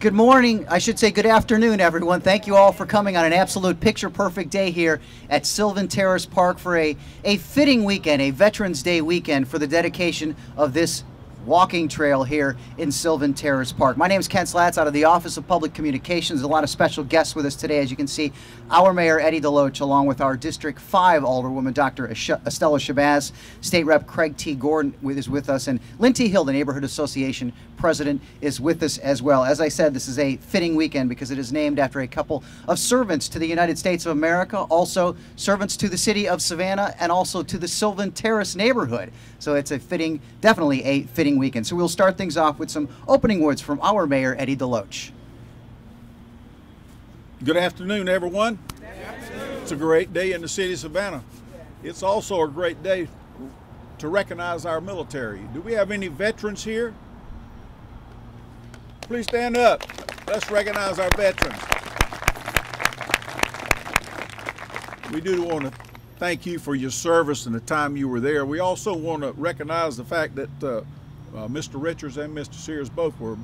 Good morning, I should say good afternoon, everyone. Thank you all for coming on an absolute picture-perfect day here at Sylvan Terrace Park for a fitting weekend, a Veterans Day weekend for the dedication of this walking trail here in Sylvan Terrace Park. My name is Kent Slats out of the Office of Public Communications. A lot of special guests with us today, as you can see, our Mayor Eddie DeLoach, along with our District 5 Alderwoman, Dr. Estella Shabazz, State Rep. Craig T. Gordon is with us, and Lynn T. Hill, the Neighborhood Association President, is with us as well. As I said, this is a fitting weekend because it is named after a couple of servants to the United States of America, also servants to the City of Savannah, and also to the Sylvan Terrace neighborhood. So it's a fitting, definitely a fitting weekend. So we'll start things off with some opening words from our Mayor, Eddie DeLoach. Good afternoon, everyone. Good afternoon. It's a great day in the City of Savannah. It's also a great day to recognize our military. Do we have any veterans here? Please stand up. Let's recognize our veterans. We do want to thank you for your service and the time you were there. We also want to recognize the fact that Mr. Richards and Mr. Sears both were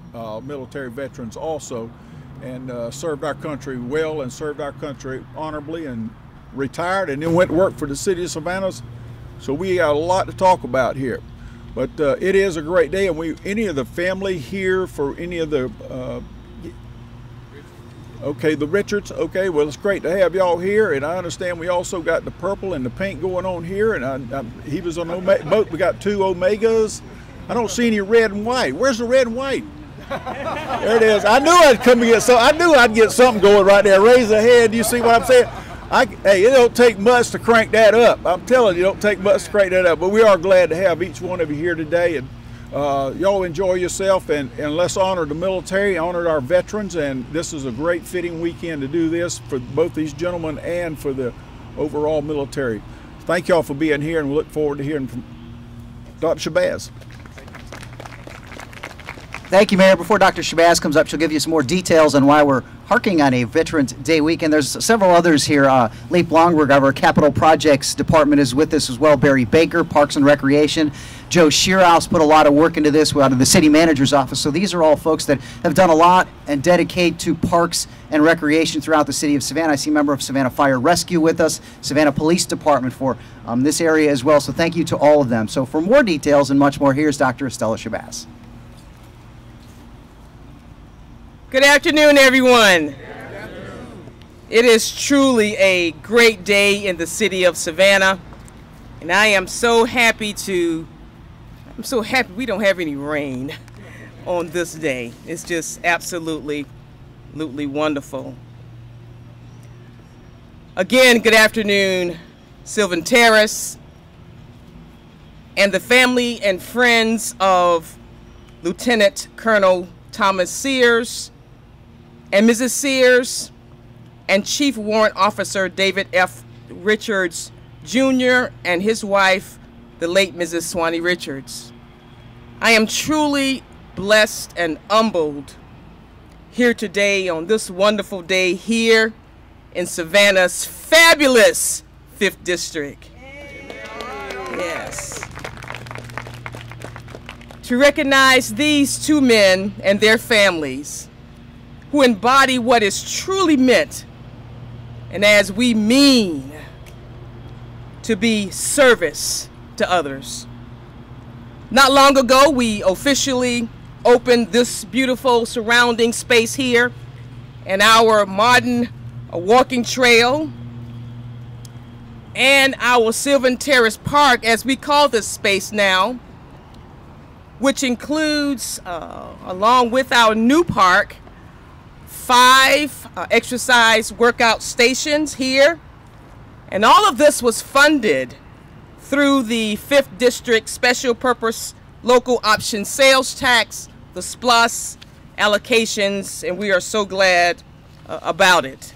military veterans also, and served our country well and served our country honorably, and retired and then went to work for the City of Savannah. So we got a lot to talk about here, but it is a great day, and we, any of the family here for any of the okay, the Richards, okay, well, it's great to have y'all here, and I understand we also got the purple and the pink going on here, and he was on the boat. We got two Omegas. I don't see any red and white. Where's the red and white? There it is. I knew I'd come and get some. I knew I'd get something going right there. Raise a head. You see what I'm saying? Hey, it don't take much to crank that up. I'm telling you, it don't take much to crank that up. But we are glad to have each one of you here today, and y'all enjoy yourself, and let's honor the military, honor our veterans, and this is a great fitting weekend to do this for both these gentlemen and for the overall military. Thank y'all for being here, and we look forward to hearing from Dr. Shabazz. Thank you, Mayor. Before Dr. Shabazz comes up, she'll give you some more details on why we're harking on a Veterans Day weekend. There's several others here. Leif Longberg of our Capital Projects Department is with us as well. Barry Baker, Parks and Recreation. Joe Shearhouse put a lot of work into this out of the City Manager's Office. So these are all folks that have done a lot and dedicate to parks and recreation throughout the City of Savannah. I see a member of Savannah Fire Rescue with us, Savannah Police Department for this area as well. So thank you to all of them. So for more details and much more, here's Dr. Estella Shabazz. Good afternoon, everyone. Good afternoon. It is truly a great day in the City of Savannah, and I am so happy to, I'm so happy we don't have any rain on this day. It's just absolutely wonderful. Again, good afternoon, Sylvan Terrace, and the family and friends of Lieutenant Colonel Thomas Sears, and Mrs. Sears, and Chief Warrant Officer David F. Richards Jr. and his wife, the late Mrs. Swanee Richards. I am truly blessed and humbled here today on this wonderful day here in Savannah's fabulous 5th District. Yes. To recognize these two men and their families who embody what is truly meant, and as we mean, to be service to others. Not long ago, we officially opened this beautiful surrounding space here and our modern walking trail and our Sylvan Terrace Park, as we call this space now, which includes, along with our new park, 5 exercise workout stations here, and all of this was funded through the 5th District Special Purpose Local Option Sales Tax, the SPLUS allocations, and we are so glad about it.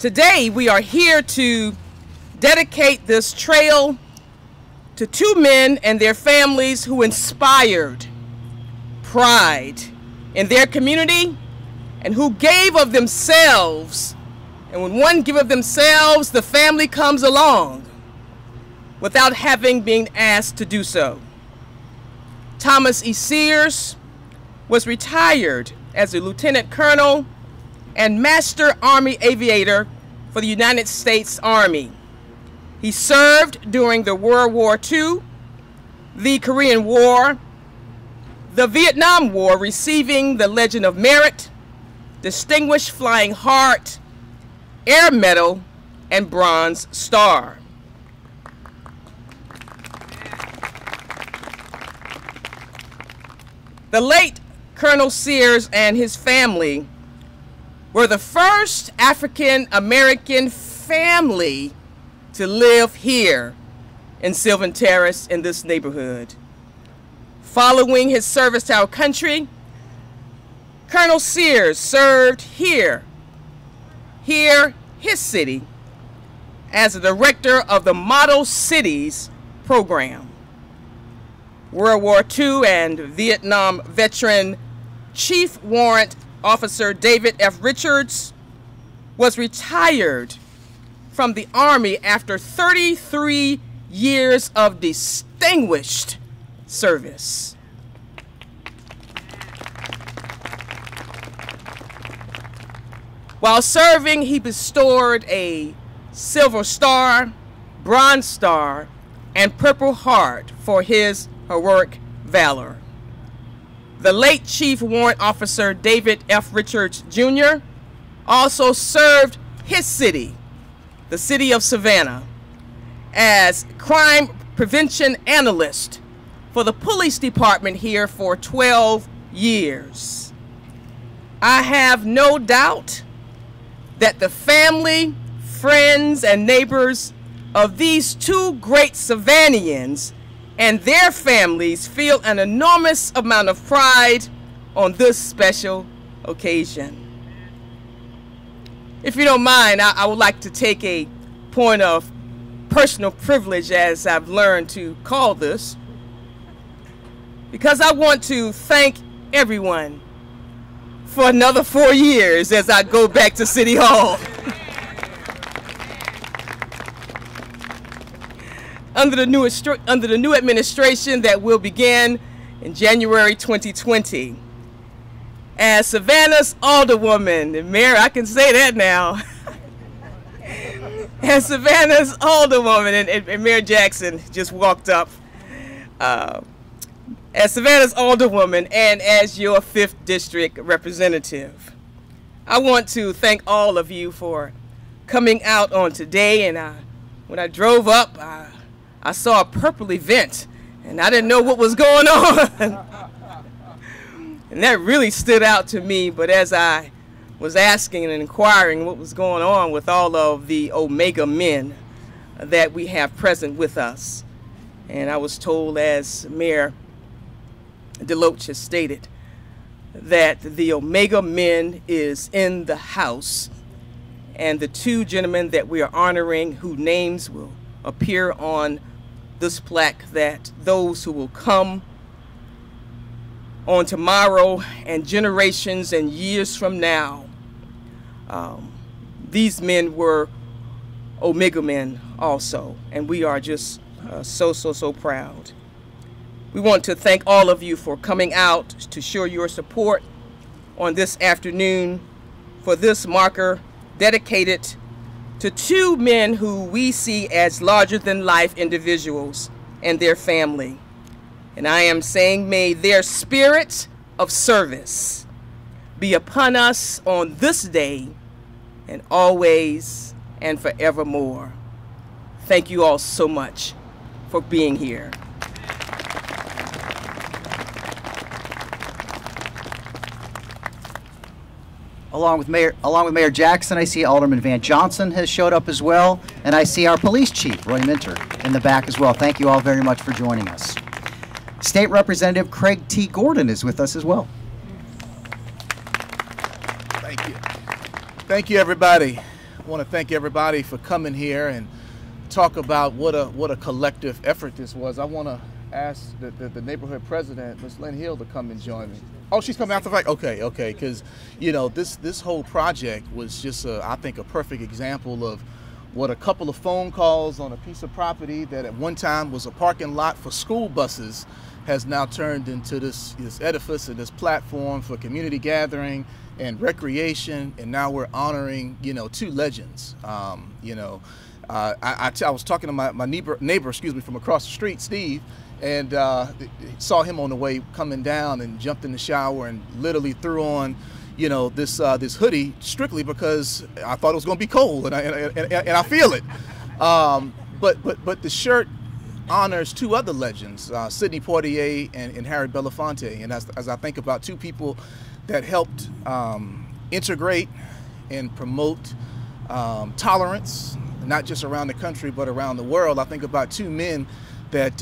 Today we are here to dedicate this trail to two men and their families who inspired pride in their community, and who gave of themselves, and when one gives of themselves, the family comes along without having been asked to do so. Thomas E. Sears was retired as a lieutenant colonel and master Army aviator for the United States Army. He served during the World War II, the Korean War, the Vietnam War, receiving the Legion of Merit, Distinguished Flying Heart, Air Medal, and Bronze Star. The late Colonel Sears and his family were the first African-American family to live here in Sylvan Terrace in this neighborhood. Following his service to our country, Colonel Sears served here, his city, as the director of the Model Cities Program. World War II and Vietnam veteran Chief Warrant Officer David F. Richards was retired from the Army after 33 years of distinguished service. While serving, he bestowed a Silver Star, Bronze Star, and Purple Heart for his heroic valor. The late Chief Warrant Officer David F. Richards, Jr. also served his city, the City of Savannah, as Crime Prevention Analyst for the Police Department here for 12 years. I have no doubt that the family, friends, and neighbors of these two great Savannians and their families feel an enormous amount of pride on this special occasion. If you don't mind, I would like to take a point of personal privilege, as I've learned to call this, because I want to thank everyone for another 4 years as I go back to City Hall. Under the new administration that will begin in January 2020. As Savannah's Alderwoman, and Mayor, I can say that now. As Savannah's Alderwoman, and Mayor Jackson just walked up. As Savannah's Alderwoman and as your 5th District Representative, I want to thank all of you for coming out on today. And when I drove up, I saw a purple event, and I didn't know what was going on. And that really stood out to me, but as I was asking and inquiring what was going on with all of the Omega men that we have present with us, and I was told, as Mayor DeLoach has stated, that the Omega men is in the house, and the two gentlemen that we are honoring, whose names will appear on this plaque, that those who will come on tomorrow and generations and years from now, these men were Omega men also, and we are just so proud. We want to thank all of you for coming out to show your support on this afternoon for this marker dedicated to two men who we see as larger-than-life individuals and their family. And I am saying, may their spirit of service be upon us on this day and always and forevermore. Thank you all so much for being here. Along with Mayor Jackson, I see Alderman Van Johnson has showed up as well, and I see our police chief, Roy Minter, in the back as well. Thank you all very much for joining us. State Representative Craig T. Gordon is with us as well. Thank you. Thank you, everybody. I want to thank everybody for coming here and talk about what a collective effort this was. I want to ask the neighborhood president, Ms. Lynn Hill, to come and join me. Oh, she's coming out the back. Okay, okay, because you know this whole project was just, I think, a perfect example of with a couple of phone calls on a piece of property that at one time was a parking lot for school buses has now turned into this edifice and this platform for community gathering and recreation. And now we're honoring, you know, two legends. I was talking to my neighbor, excuse me, from across the street, Steve, and saw him on the way coming down and jumped in the shower and literally threw on, you know, this hoodie strictly because I thought it was going to be cold, and I feel it. But the shirt honors two other legends, Sidney Poitier and Harry Belafonte. And as I think about two people that helped integrate and promote tolerance, not just around the country, but around the world, I think about two men that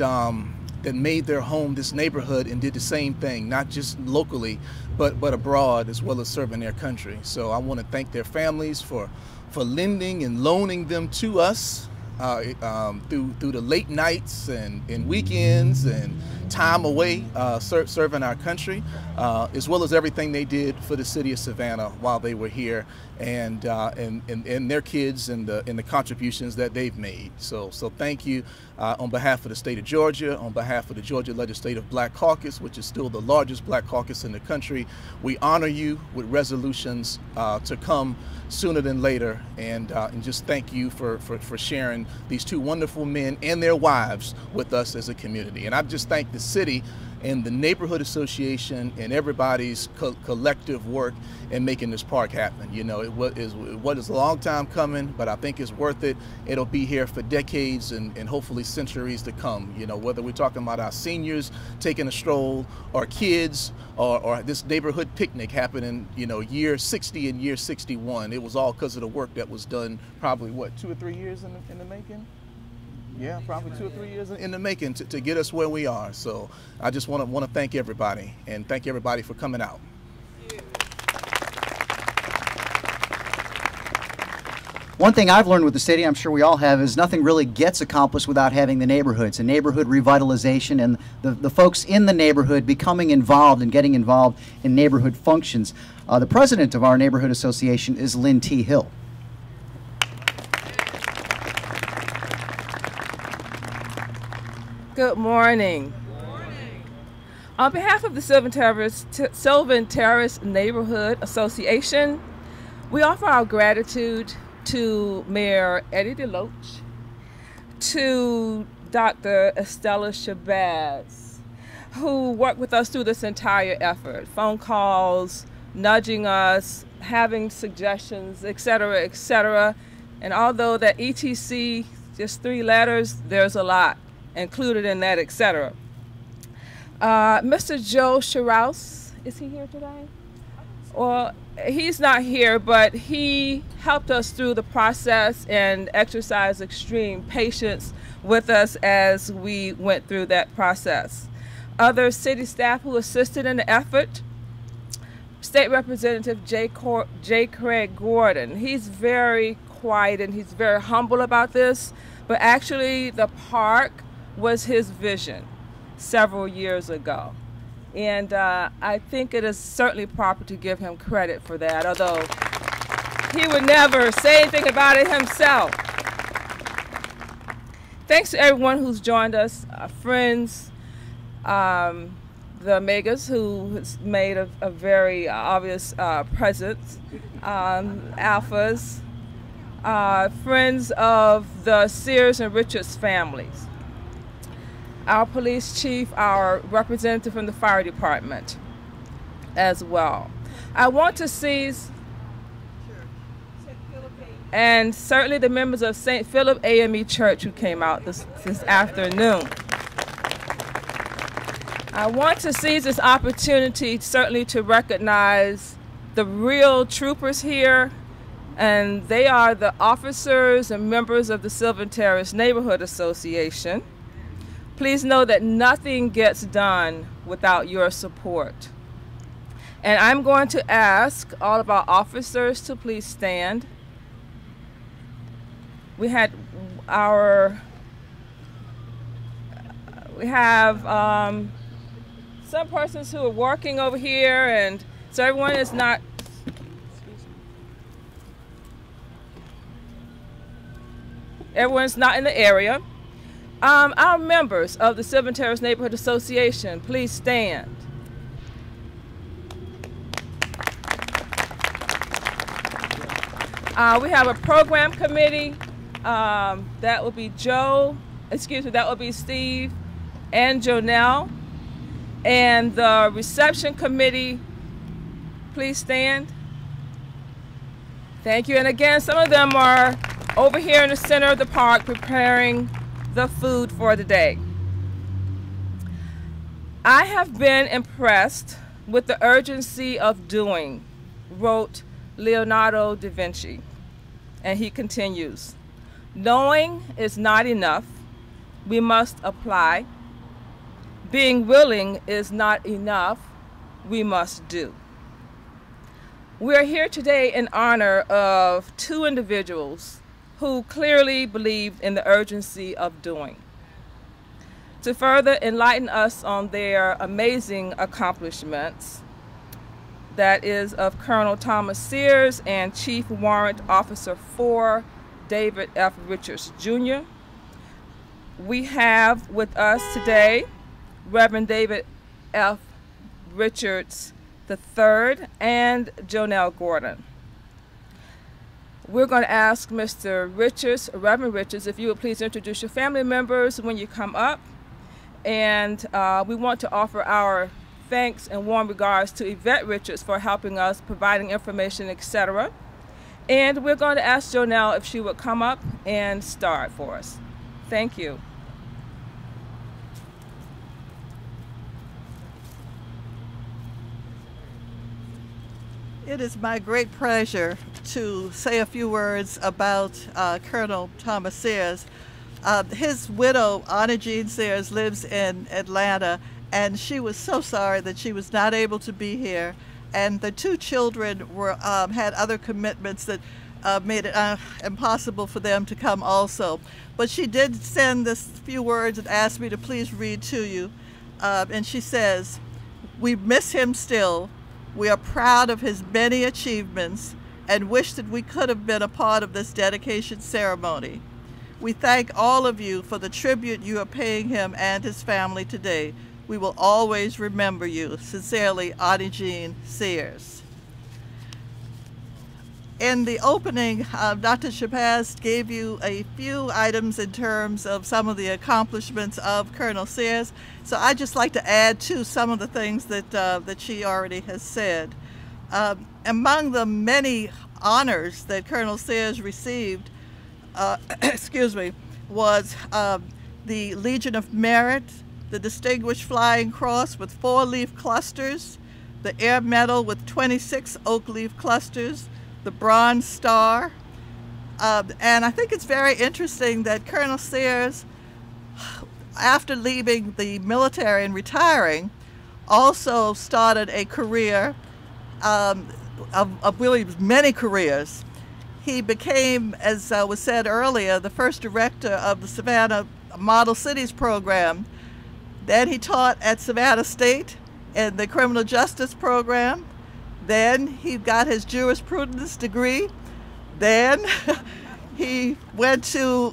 that made their home this neighborhood and did the same thing, not just locally, but abroad, as well as serving their country. So I want to thank their families for lending and loaning them to us through the late nights and weekends and time away serving our country, as well as everything they did for the city of Savannah while they were here, and their kids and the contributions that they've made. So thank you on behalf of the state of Georgia, on behalf of the Georgia Legislative Black Caucus, which is still the largest Black caucus in the country. We honor you with resolutions to come sooner than later, and just thank you for sharing these two wonderful men and their wives with us as a community. And I just thank the city and the neighborhood association and everybody's collective work in making this park happen. You know, it was a long time coming, but I think it's worth it. It'll be here for decades and hopefully centuries to come. You know, whether we're talking about our seniors taking a stroll, or kids, or this neighborhood picnic happening, you know, year 60 and year 61. It was all because of the work that was done probably, what, 2 or 3 years in the making? Yeah, probably 2 or 3 years in the making to get us where we are. So I just want to thank everybody, and thank everybody for coming out. One thing I've learned with the city, I'm sure we all have, is nothing really gets accomplished without having the neighborhoods and neighborhood revitalization and the folks in the neighborhood becoming involved and getting involved in neighborhood functions. The president of our neighborhood association is Lynn T. Hill. Good morning. Good morning. On behalf of the Sylvan Terrace Neighborhood Association, we offer our gratitude to Mayor Eddie DeLoach, to Dr. Estella Shabazz, who worked with us through this entire effort, phone calls, nudging us, having suggestions, et cetera, et cetera. And although that ETC, just 3 letters, there's a lot included in that, etc. Mr. Joe Shearhouse, is he here today? Well, he's not here, but he helped us through the process and exercised extreme patience with us as we went through that process. Other city staff who assisted in the effort, State Representative J. Craig Gordon. He's very quiet and he's very humble about this, but actually the park was his vision several years ago. And I think it is certainly proper to give him credit for that, although he would never say anything about it himself. Thanks to everyone who's joined us, our friends, the Omegas, who has made a very obvious presence, Alphas, friends of the Sears and Richards families, our police chief, our representative from the fire department as well. I want to seize, and certainly the members of St. Philip AME Church who came out this afternoon. I want to seize this opportunity certainly to recognize the real troopers here, and they are the officers and members of the Sylvan Terrace Neighborhood Association. Please know that nothing gets done without your support. And I'm going to ask all of our officers to please stand. We have some persons who are working over here, and so everyone is not, everyone's not in the area. Our members of the Sylvan Terrace Neighborhood Association, please stand. We have a program committee. That will be Steve and Jonelle. And the reception committee, please stand. Thank you. And again, some of them are over here in the center of the park preparing the food for the day. I have been impressed with the urgency of doing, wrote Leonardo da Vinci. And he continues, knowing is not enough. We must apply. Being willing is not enough. We must do. We are here today in honor of two individuals who clearly believed in the urgency of doing. To further enlighten us on their amazing accomplishments, that is of Colonel Thomas Sears and Chief Warrant Officer 4, David F. Richards, Jr. We have with us today Reverend David F. Richards the Third and Jonelle Gordon. We're going to ask Mr. Richards, Reverend Richards, if you would please introduce your family members when you come up. And we want to offer our thanks and warm regards to Yvette Richards for helping us, providing information, etc. And we're going to ask Jonelle if she would come up and start for us. Thank you. It is my great pleasure to say a few words about Colonel Thomas Sears. His widow, Audie Jean Sears, lives in Atlanta, and she was so sorry that she was not able to be here. And the two children were had other commitments that made it impossible for them to come also. But she did send this few words and asked me to please read to you. And she says, "We miss him still. We are proud of his many achievements and wish that we could have been a part of this dedication ceremony. We thank all of you for the tribute you are paying him and his family today. We will always remember you. Sincerely, Audie Jean Sears." In the opening, Dr. Shabazz gave you a few items in terms of some of the accomplishments of Colonel Sears. So I'd just like to add to some of the things that, that she already has said. Among the many honors that Colonel Sears received, was the Legion of Merit, the Distinguished Flying Cross with 4-leaf clusters, the Air Medal with 26 oak-leaf clusters, the Bronze Star, and I think it's very interesting that Colonel Sears, after leaving the military and retiring, also started a career of really many careers. He became, as was said earlier, the first director of the Savannah Model Cities Program. Then he taught at Savannah State in the criminal justice program. Then he got his jurisprudence degree. Then he went to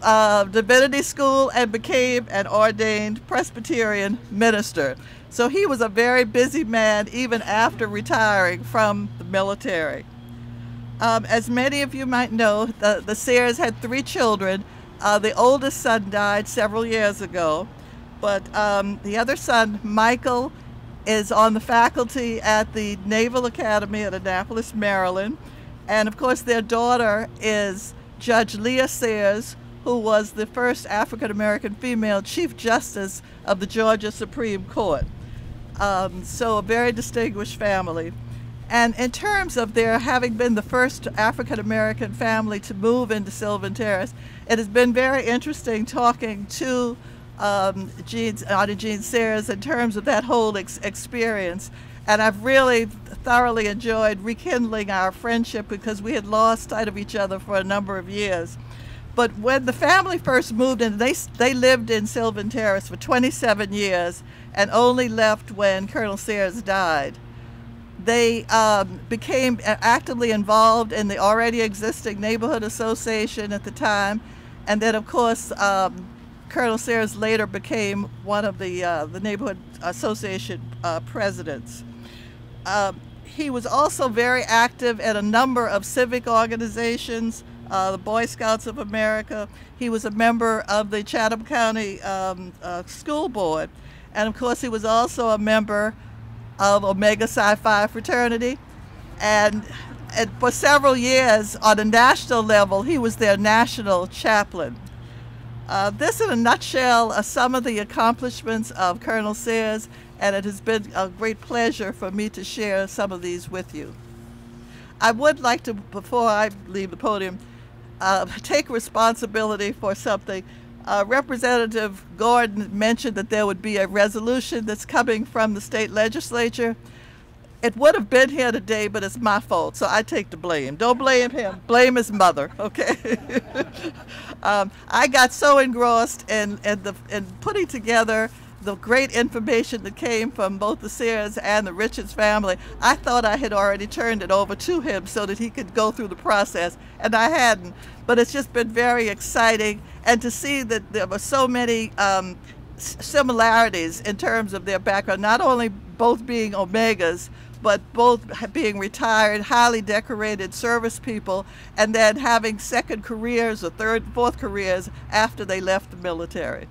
divinity school and became an ordained Presbyterian minister. So he was a very busy man even after retiring from the military. As many of you might know, the Sears had 3 children. The oldest son died several years ago. But the other son, Michael, is on the faculty at the Naval Academy at Annapolis, Maryland. And of course, their daughter is Judge Leah Sears, who was the first African-American female Chief Justice of the Georgia Supreme Court. So a very distinguished family. And in terms of their having been the first African-American family to move into Sylvan Terrace, it has been very interesting talking to Audie Jean Sears in terms of that whole experience. And I've really thoroughly enjoyed rekindling our friendship because we had lost sight of each other for a number of years. But when the family first moved in, they lived in Sylvan Terrace for 27 years and only left when Colonel Sears died. They became actively involved in the already existing neighborhood association at the time, And then, of course, Colonel Sears later became one of the Neighborhood Association presidents. He was also very active at a number of civic organizations, the Boy Scouts of America. He was a member of the Chatham County School Board. And of course, he was also a member of Omega Psi Phi fraternity. And for several years, on a national level, he was their national chaplain. This, in a nutshell, are some of the accomplishments of Colonel Sears, and it has been a great pleasure for me to share some of these with you. I would like to, before I leave the podium, take responsibility for something. Representative Gordon mentioned that there would be a resolution that's coming from the state legislature. It would have been here today, but it's my fault, so I take the blame. Don't blame him. Blame his mother, okay? I got so engrossed in putting together the great information that came from both the Sears and the Richards family. I thought I had already turned it over to him so that he could go through the process, and I hadn't. But it's just been very exciting, and to see that there were so many similarities in terms of their background, not only both being Omegas, but both being retired, highly decorated service people, and then having second careers or third, fourth careers after they left the military.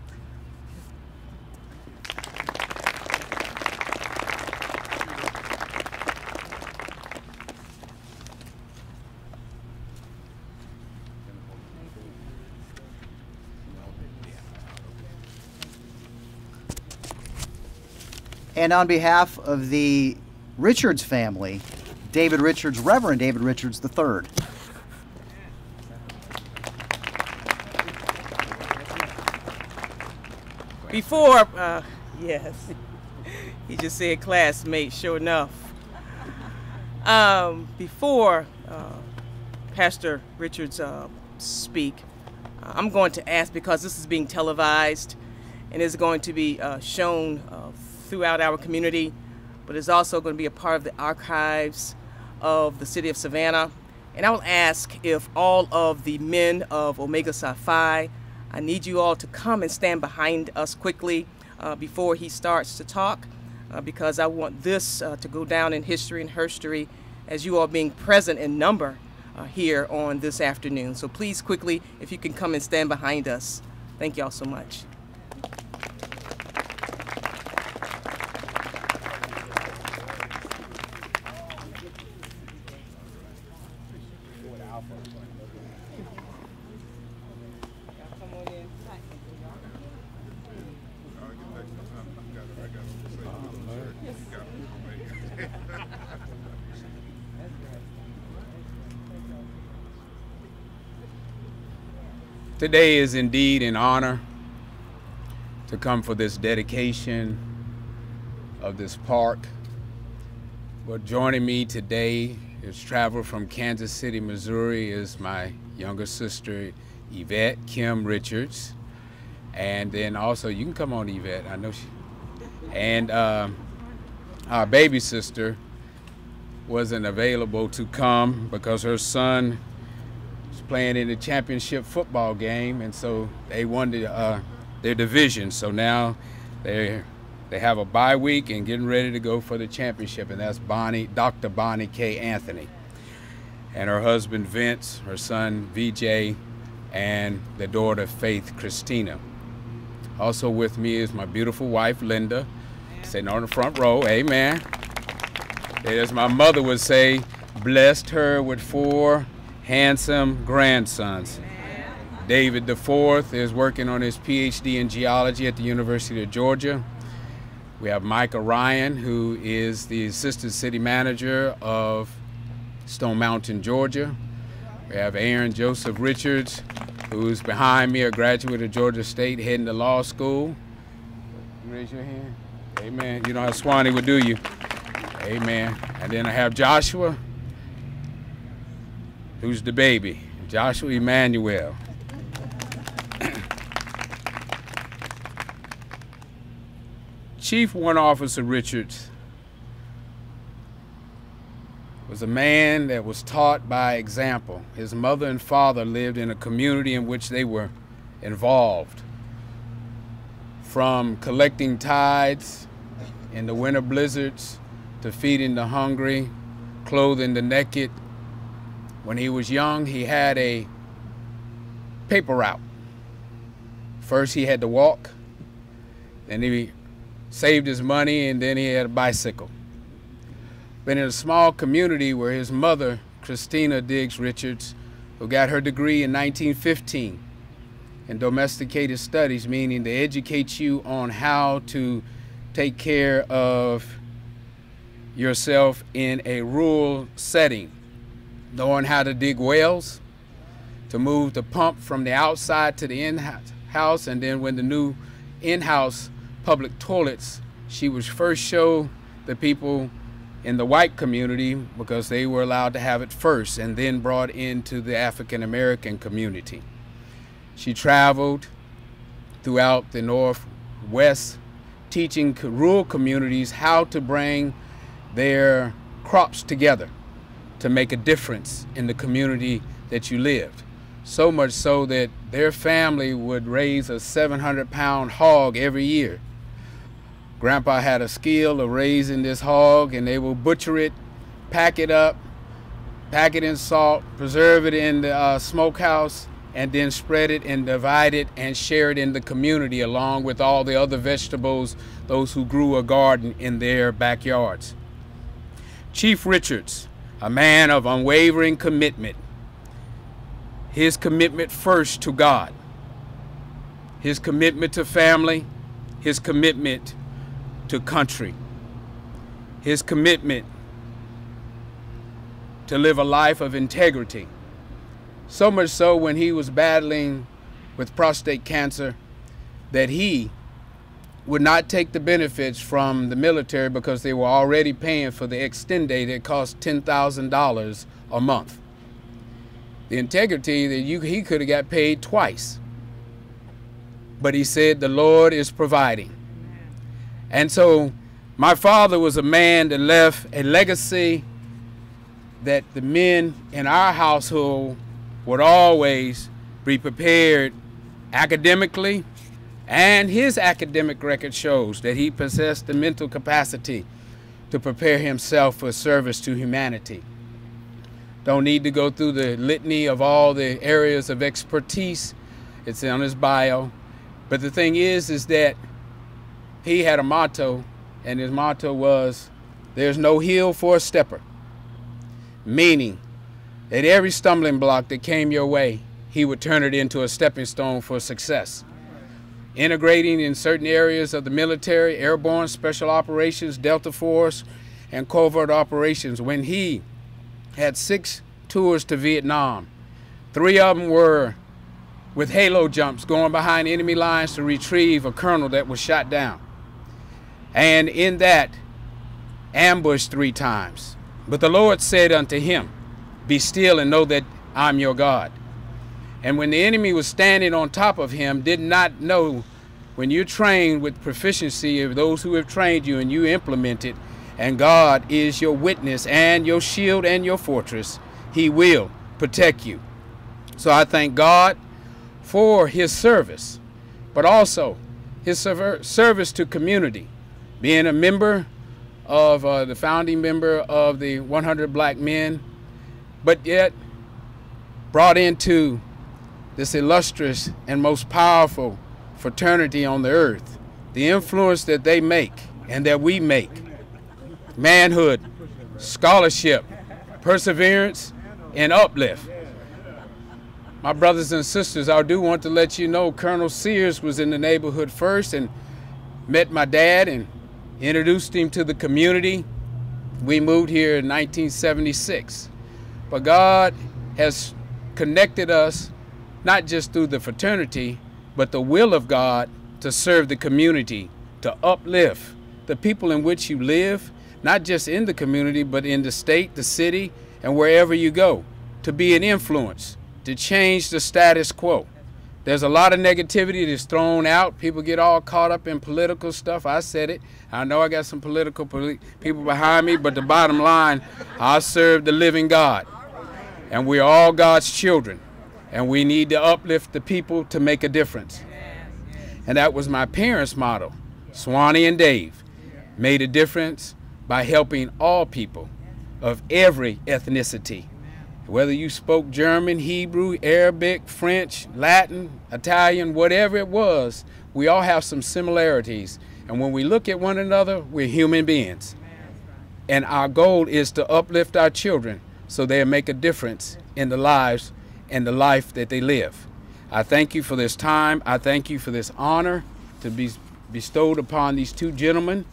And on behalf of the Richards family, David Richards, Reverend David Richards the Third. Before, yes, he just said classmate, sure enough. Before Pastor Richards speak, I'm going to ask, because this is being televised and is going to be shown throughout our community, but it's also going to be a part of the archives of the city of Savannah. And I will ask if all of the men of Omega Psi Phi, I need you all to come and stand behind us quickly before he starts to talk, because I want this to go down in history and herstory as you all being present in number here on this afternoon. So please quickly, if you can come and stand behind us. Thank you all so much. Today is indeed an honor to come for this dedication of this park. But joining me today is traveled from Kansas City, Missouri, is my younger sister, Yvette Kim Richards. And then also, you can come on, Yvette, I know she. And our baby sister wasn't available to come because her son playing in the championship football game, and so they won their division. So now they have a bye week and getting ready to go for the championship, and that's Bonnie, Dr. Bonnie K. Anthony, and her husband Vince, her son VJ, and their daughter Faith Christina. Also with me is my beautiful wife Linda, sitting on the front row, amen. And as my mother would say, blessed her with four handsome grandsons. Amen. David IV is working on his PhD in geology at the University of Georgia. We have Micah Ryan, who is the assistant city manager of Stone Mountain, Georgia. We have Aaron Joseph Richards, who's behind me, a graduate of Georgia State, heading to law school. Raise your hand. Amen. You know how Swanee would do you. Amen. And then I have Joshua, who's the baby, Joshua Emmanuel. Chief Warrant Officer Richards was a man that was taught by example. His mother and father lived in a community in which they were involved, from collecting tides in the winter blizzards to feeding the hungry, clothing the naked. When he was young, he had a paper route. First he had to walk, then he saved his money, and then he had a bicycle. Been in a small community where his mother, Christina Diggs Richards, who got her degree in 1915 in domesticated studies, meaning they educate you on how to take care of yourself in a rural setting, knowing how to dig wells, to move the pump from the outside to the in-house, and then when the new in-house public toilets, she was first show the people in the white community because they were allowed to have it first, and then brought into the African-American community. She traveled throughout the Northwest teaching rural communities how to bring their crops together to make a difference in the community that you lived. So much so that their family would raise a 700-pound hog every year. Grandpa had a skill of raising this hog, and they will butcher it, pack it up, pack it in salt, preserve it in the smokehouse, and then spread it and divide it and share it in the community along with all the other vegetables, those who grew a garden in their backyards. Chief Richards, a man of unwavering commitment, his commitment first to God, his commitment to family, his commitment to country, his commitment to live a life of integrity. So much so when he was battling with prostate cancer that he would not take the benefits from the military because they were already paying for the extended that cost $10,000 a month. The integrity that he could have got paid twice, but he said the Lord is providing. And so my father was a man that left a legacy that the men in our household would always be prepared academically, and his academic record shows that he possessed the mental capacity to prepare himself for service to humanity. Don't need to go through the litany of all the areas of expertise. It's on his bio. But the thing is that he had a motto, and his motto was, there's no hill for a stepper. Meaning that every stumbling block that came your way, he would turn it into a stepping stone for success. Integrating in certain areas of the military, airborne, special operations, Delta Force, and covert operations. When he had 6 tours to Vietnam, 3 of them were with halo jumps going behind enemy lines to retrieve a colonel that was shot down. And in that, ambushed 3 times. But the Lord said unto him, be still and know that I'm your God. And when the enemy was standing on top of him, did not know, when you're trained with proficiency of those who have trained you and you implement it, and God is your witness and your shield and your fortress, he will protect you. So I thank God for his service, but also his service to community, being a member of the founding member of the 100 Black Men, but yet brought into this illustrious and most powerful fraternity on the earth. The influence that they make and that we make, manhood, scholarship, perseverance, and uplift. My brothers and sisters, I do want to let you know Colonel Sears was in the neighborhood first and met my dad and introduced him to the community. We moved here in 1976. But God has connected us not just through the fraternity, but the will of God to serve the community, to uplift the people in which you live, not just in the community, but in the state, the city, and wherever you go, to be an influence, to change the status quo. There's a lot of negativity that's thrown out. People get all caught up in political stuff. I said it. I know I got some political people behind me, but the bottom line, I serve the living God. And we're all God's children. And we need to uplift the people to make a difference. And that was my parents' motto. Swanee and Dave made a difference by helping all people of every ethnicity. Whether you spoke German, Hebrew, Arabic, French, Latin, Italian, whatever it was, we all have some similarities. And when we look at one another, we're human beings. And our goal is to uplift our children so they'll make a difference in the lives and the life that they live. I thank you for this time. I thank you for this honor to be bestowed upon these two gentlemen.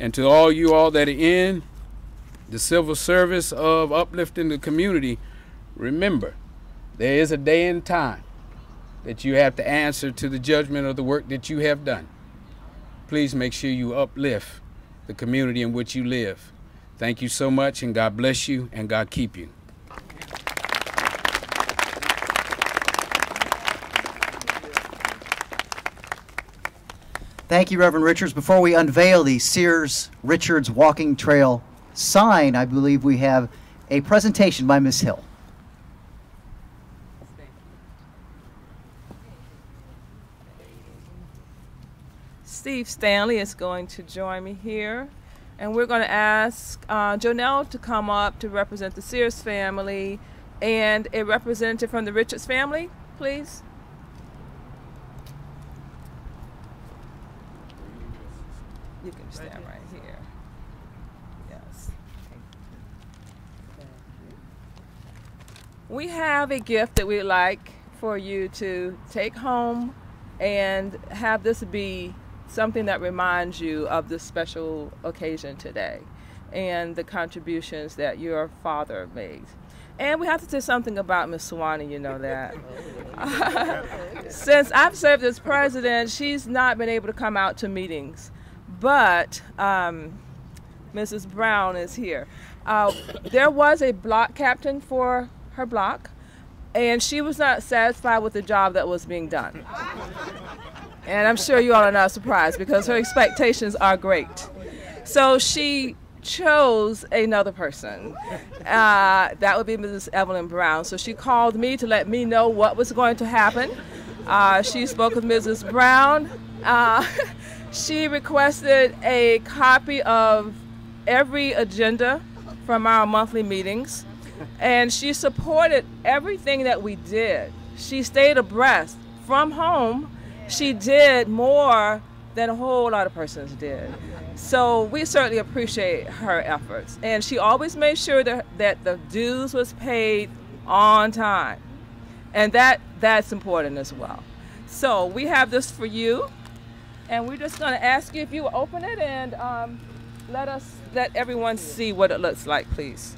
And to all you all that are in the civil service of uplifting the community, remember, there is a day and time that you have to answer to the judgment of the work that you have done. Please make sure you uplift the community in which you live. Thank you so much, and God bless you, and God keep you. Thank you, Reverend Richards. Before we unveil the Sears-Richards Walking Trail sign, I believe we have a presentation by Ms. Hill. Steve Stanley is going to join me here, and we're going to ask Jonelle to come up to represent the Sears family, and a representative from the Richards family, please. You can stand right here. Yes. We have a gift that we'd like for you to take home and have this be something that reminds you of this special occasion today and the contributions that your father made. And we have to say something about Ms. Swanee, you know that. Since I've served as president, she's not been able to come out to meetings. But Mrs. Brown is here. There was a block captain for her block, and she was not satisfied with the job that was being done. And I'm sure you all are not surprised because her expectations are great. So she chose another person. That would be Mrs. Evelyn Brown. So she called me to let me know what was going to happen. She spoke with Mrs. Brown. She requested a copy of every agenda from our monthly meetings, and she supported everything that we did. She stayed abreast. From home, she did more than a whole lot of persons did. So we certainly appreciate her efforts. And she always made sure that the dues was paid on time. And that's important as well. So we have this for you. And we're just going to ask you if you open it and let everyone see what it looks like, please.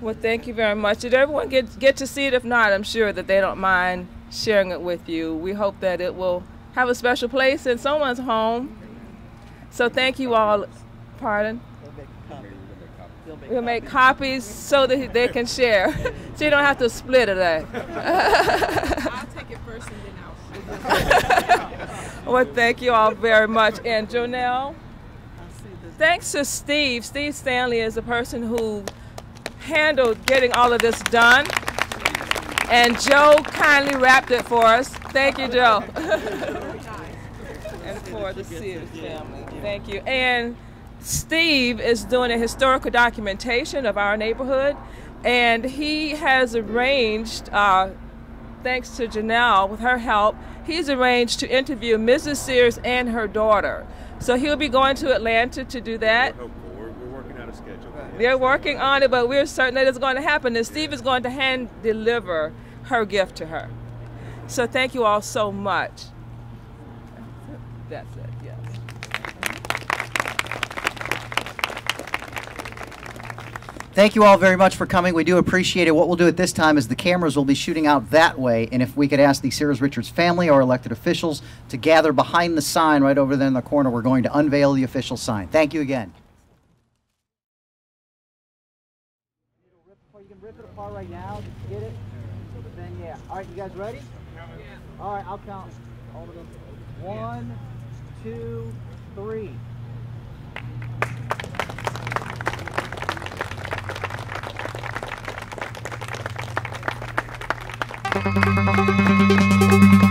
Well, thank you very much. Did everyone get to see it? If not, I'm sure that they don't mind sharing it with you. We hope that it will have a special place in someone's home. So thank you all. Pardon? We'll make copies so that they can share. So you don't have to split it up. I'll take it first and then I'll. Well, thank you all very much. And Jonelle, thanks to Steve. Steve Stanley is the person who handled getting all of this done, and Joe kindly wrapped it for us. Thank you, Joe. And for the Sears family, thank you. And Steve is doing a historical documentation of our neighborhood, and he has arranged, thanks to Jonelle with her help, he's arranged to interview Mrs. Sears and her daughter. So he'll be going to Atlanta to do that. They're working on it, but we're certain that it's going to happen. And Steve is going to hand deliver her gift to her. So thank you all so much. That's it, yes. Thank you all very much for coming. We do appreciate it. What we'll do at this time is the cameras will be shooting out that way, and if we could ask the Sears Richards family or elected officials to gather behind the sign right over there in the corner, we're going to unveil the official sign. Thank you again. You can rip it apart right now. Just get it. Then, yeah. All right, you guys ready? Yeah. All right, I'll count all of them. 1, 2, 3. Thank you.